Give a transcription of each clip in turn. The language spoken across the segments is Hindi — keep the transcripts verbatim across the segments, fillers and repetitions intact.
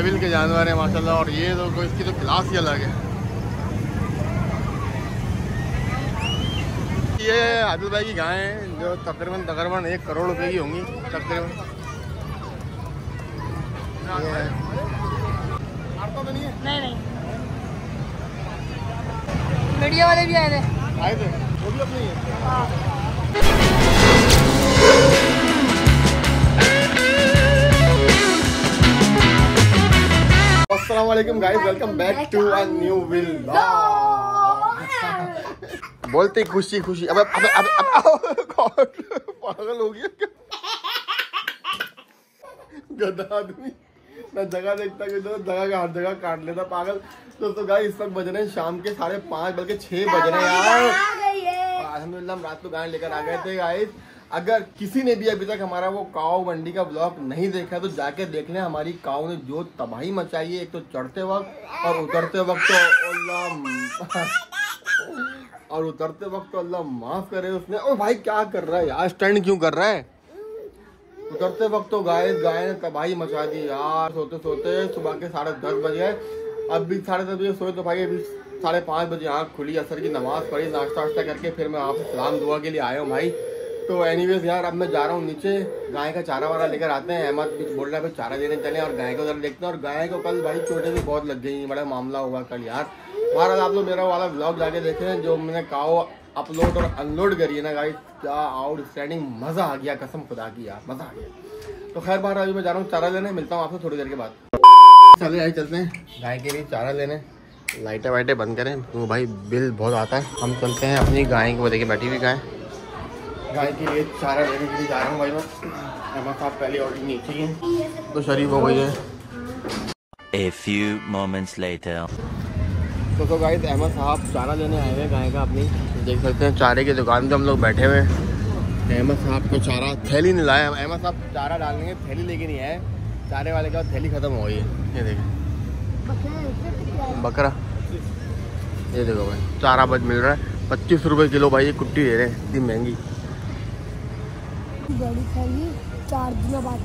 लेवल के जानवर हैं माशाल्लाह, और ये तो इसकी तो क्लास ही अलग है। ये आदिल भाई की गायें हैं जो तकरीबन तकरीबन एक करोड़ रुपए की होंगी तकरीबन। नहीं नहीं मीडिया वाले भी आए थे आए थे वो भी अपनी है। Assalamualaikum guys, welcome back to a new vlog। बोलते खुशी खुशी अब अब अब अब पागल हो गया गधा आदमी, ना जगह देखता जगह का हर जगह काट लेता पागल। दोस्तों गाइस इस वक्त बज रहे हैं शाम के साढ़े पाँच बल्कि छः बज रहे हैं यार। अल्हम्दुलिल्लाह हम रात को गाय लेकर आ गए थे गाइस। अगर किसी ने भी अभी तक हमारा वो काऊ मंडी का ब्लॉग नहीं देखा है तो जाके देख लें। हमारी काऊ ने जो तबाही मचाई है, एक तो चढ़ते वक्त और उतरते वक्त तो अल्लाह और उतरते वक्त तो अल्लाह माफ करे उसने। ओ भाई क्या कर रहा है यार, स्टैंड क्यों कर रहा है? उतरते वक्त तो गाय गाय ने तबाही मचा दी यार। सोते सोते सुबह के साढ़े दस बज गए। अब भी साढ़े दस बजे सोए तो भाई अभी साढ़े पाँच बजे आँख खुली, असर की नमाज़ पढ़ी, नाश्ता वाश्ता करके फिर मैं आपसे सलाम दुआ के लिए आया हूँ भाई। तो एनीवेज यार अब मैं जा रहा हूँ नीचे, गाय का चारा वारा लेकर आते हैं। अहमद कुछ बोल रहा है चारा देने चले और गाय को उधर देखते हैं। और गाय को कल भाई छोटे से बहुत लग गई, बड़ा मामला हुआ कल यार। बहरहाल आप लोग मेरा वाला ब्लॉग जाके देखें जो मैंने काऊ अपलोड और अनलोड करी है ना गाइस, क्या आउटस्टैंडिंग मज़ा आ गया कसम खुदा की यार, मज़ा आ गया। तो खैर बहरहाल अभी मैं जा रहा हूँ चारा लेने, मिलता हूँ आपसे थोड़ी देर के बाद। चले भाई चलते हैं गाय के लिए चारा लेने। लाइटें वाइटें बंद करें वो भाई बिल बहुत आता है। हम चलते हैं अपनी गाय को देखे बैठी हुई गाय गाय के लिए चारा लेने के लिए जा रहा हूँ भाई मैं। अहमद साहब पहले ऑर्डर नीचे ही हैं तो शरीफ हो गई है। A few moments later। तो तो गाइस अहमद साहब चारा लेने आए हुए गाय का, अपनी देख सकते हैं चारे की दुकान पे हम लोग बैठे हुए हैं। अहमद साहब को चारा थैली नहीं लाया, अहमद साहब चारा डालने के थैली लेके नहीं आए। चारे वाले का थैली ख़त्म हो गई है। ये देखें बकरा, ये देखो भाई चारा बच मिल रहा है पच्चीस रुपये किलो भाई। ये कुट्टी दे रहे हैं इतनी महंगी। चार दिनों बाद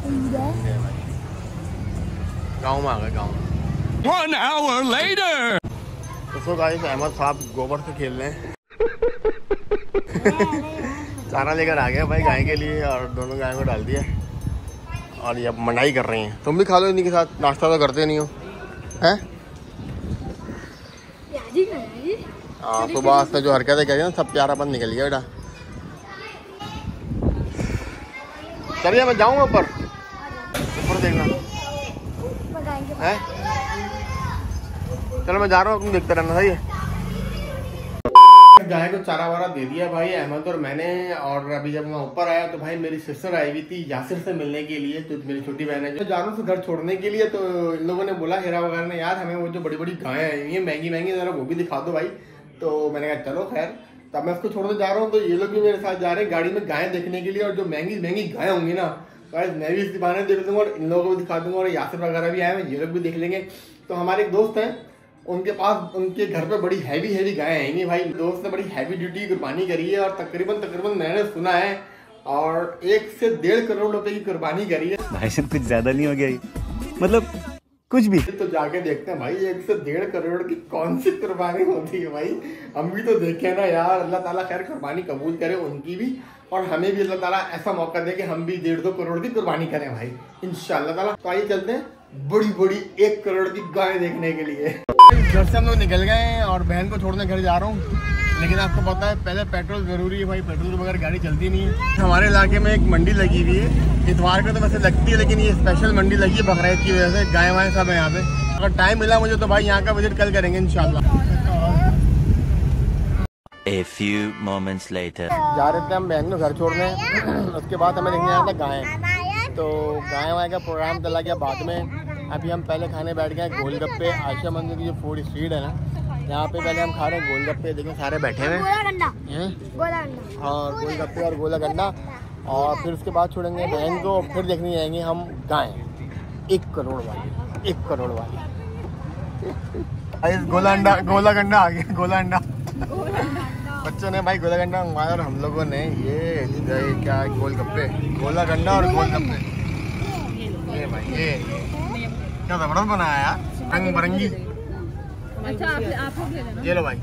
गाँव में आ गए गाँव। दोस्तों गाइस अहमद साहब गोबर से खेल रहे हैं चारा लेकर आ गया भाई गाय के लिए और दोनों गाय को डाल दिया और ये अब मनाई कर रही हैं। तुम भी खा लो इनके साथ, नाश्ता तो करते नहीं हो हैं। हाँ सुबह से जो हरकतें करी ना सब प्यारापन निकल गया बेटा। चलिए मैं जाऊँगा ऊपर ऊपर देखना है। चलो मैं जा रहा हूँ, तुम देखते रहना सही है। गाय को चारा वारा दे दिया भाई अहमद और मैंने। और अभी जब मैं ऊपर आया तो भाई मेरी सिस्टर आई हुई थी यासिर से मिलने के लिए, तो मेरी छोटी बहन है जो जा रहा हूँ घर छोड़ने के लिए। तो इन लोगों ने बोला हेरा वगैरह ने यार हमें वो जो बड़ी बड़ी गायें आई हैं महंगी महंगी जरा वो भी दिखा दो भाई। तो मैंने कहा चलो खैर तब मैं उसको छोड़ने जा रहा हूँ। तो ये लोग भी मेरे साथ जा रहे हैं गाड़ी में गायें देखने के लिए। और जो महंगी महंगी गायें होंगी ना गाइस मैं भी इस दिखाने देख दूंगा और इन लोगों को भी दिखा दूंगा और यासिर वगैरह भी आए हैं, ये लोग भी देख लेंगे। तो हमारे एक दोस्त हैं उनके पास उनके घर पर बड़ी हैवी हैवी गायें आएंगी भाई। दोस्त ने बड़ी हैवी ड्यूटी कुर्बानी करी है और तकरीबन तकरीबन मैंने सुना है और एक से डेढ़ करोड़ रुपये की कुर्बानी करी है भाई। सब कुछ ज़्यादा नहीं हो गया मतलब कुछ भी। तो जाके देखते हैं भाई एक से डेढ़ करोड़ की कौन सी कुर्बानी होती है भाई। हम भी तो देखे ना यार, अल्लाह ताला खैर कुर्बानी कबूल करे उनकी भी और हमें भी अल्लाह ताला ऐसा मौका दे कि हम भी डेढ़ दो करोड़ की कुर्बानी करें भाई इंशाअल्लाह ताला। तो आइए चलते हैं बड़ी बड़ी एक करोड़ की गाय देखने के लिए। घर से हम लोग निकल गए हैं और बहन को छोड़ने घर जा रहा हूँ। लेकिन आपको पता है पहले पेट्रोल ज़रूरी है भाई, पेट्रोल के बगैर गाड़ी चलती नहीं है। हमारे इलाके में एक मंडी लगी हुई है, इतवार को तो वैसे लगती है लेकिन ये स्पेशल मंडी लगी है बकरीद की वजह से। गाय वाय सब है यहाँ पे। अगर टाइम मिला मुझे तो भाई यहाँ का विजिट कल करेंगे इंशाल्लाह। A few moments later। जा रहे थे हम बहन को घर छोड़ने, उसके बाद हमें देखने आया था गाय। तो गाय वाय का प्रोग्राम चला गया बाद में। अभी हम पहले खाने बैठ गए गोलगप्पे। आशिया मंदिर की जो फूड स्ट्रीट है ना यहाँ पे पहले हम खा रहे हैं गोलगप्पे। देखिए सारे बैठे हुए हैं और गोलगप्पे और गोला गंडा। और फिर उसके बाद छोड़ेंगे बहन को, फिर देखने जाएंगे हम गाय एक करोड़ वाली एक करोड़ वाली। गोला अंडा गोला गंडा आ गया, गोला अंडा बच्चों ने भाई गोला गंडा मंगवाया और हम लोगों ने ये क्या गोलगप्पे गोला गंडा और गोलगप्पे ये भाई ये क्या जबरदस्त बनाया यार, रंग बरंगी। अच्छा आप आप लोग ले लेना, ये लो भाई।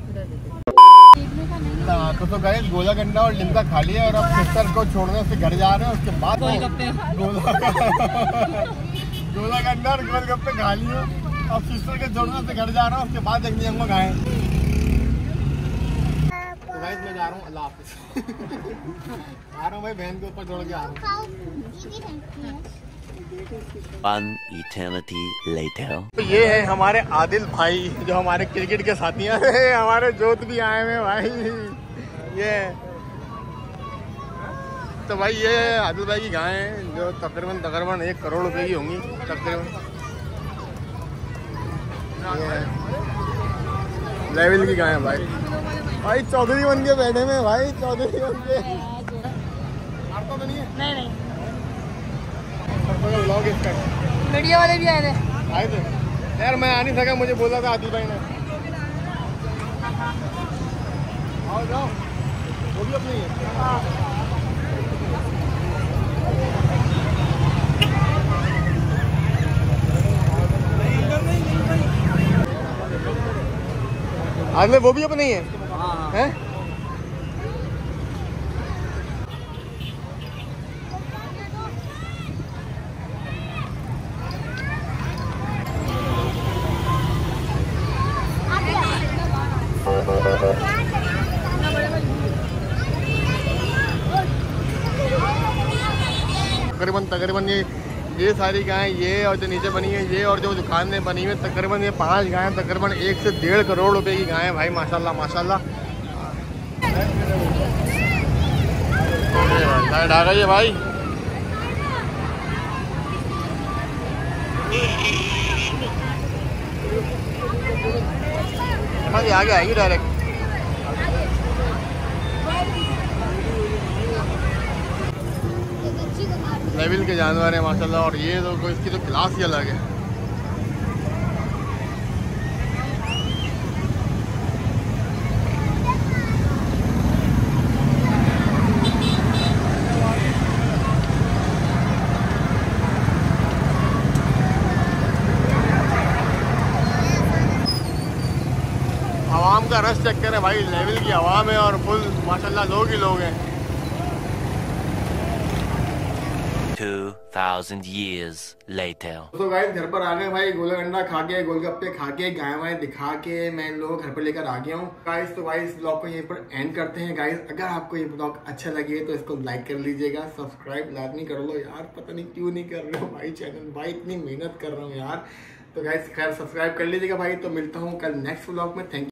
तो तो गाइस गोला गंडा और लिमका खा लिया और अब सिस्टर को छोड़ने से घर जा रहे हैं। उसके बाद गोला गंडा और गोलगप्पे खा लिए, अब सिस्टर के छोड़ने से घर जा रहे हैं। उसके बाद देखने हम लोग आए। मैं जा रहा हूँ, अल्लाह हाफिज़। आ रहा हूँ भाई, बहन के ऊपर दौड़ के आ रहा हूँ। तो ये है हमारे आदिल भाई जो हमारे क्रिकेट के साथी हैं। हमारे जोत भी आए हुए भाई। ये तो भाई ये आदिल भाई की गाय है जो तकरीबन तकरीबन एक करोड़ रुपए की होंगी तकरीबन। लेवल की गाय है भाई। भाई चौधरी बन के बैठे में भाई, चौधरी बन के तो नहीं है। नहीं नहीं तो मीडिया वाले भी आए थे आए थे यार, मैं आ नहीं सका, मुझे बोला था आदिल भाई ने। और जाओ वो भी अपनी है आज में, वो भी अपनी है है? तकरीबन तकरीबन ये ये सारी गायें, ये और जो नीचे बनी है ये और जो दुकान में बनी हुई, तकरीबन ये पांच गायें तकरीबन एक से डेढ़ करोड़ रुपए की गायें भाई। माशाल्लाह माशाल्लाह आ गई है भाई। हाँ जी आगे आएगी डायरेक्ट। लेवल के जानवर है माशाल्लाह, और ये तो इसकी तो क्लास ही अलग है। आवाम का रस चेक करें भाई, लेवल की आवाम है और फुल माशाल्लाह लोग ही लोग हैं। Two thousand years later. तो गाइस घर पर आ गए भाई, गोला गंडा खा के गोलगप्पे खा के गाय वाय दिखा के मैं इन लोगों को घर पर लेकर आ गया हूँ गाइस। तो गाइस ब्लॉग को यहीं पर एंड करते हैं गाइस। अगर आपको ये ब्लॉग अच्छा लगे तो इसको लाइक कर लीजिएगा, सब्सक्राइब लाजमी कर लो यार, पता नहीं क्यों नहीं कर रहे हो भाई चैनल, भाई इतनी मेहनत कर रहा हूँ यार। तो गाइस खैर सब्सक्राइब कर लीजिएगा भाई। तो मिलता हूँ कल नेक्स्ट ब्लॉग में। थैंक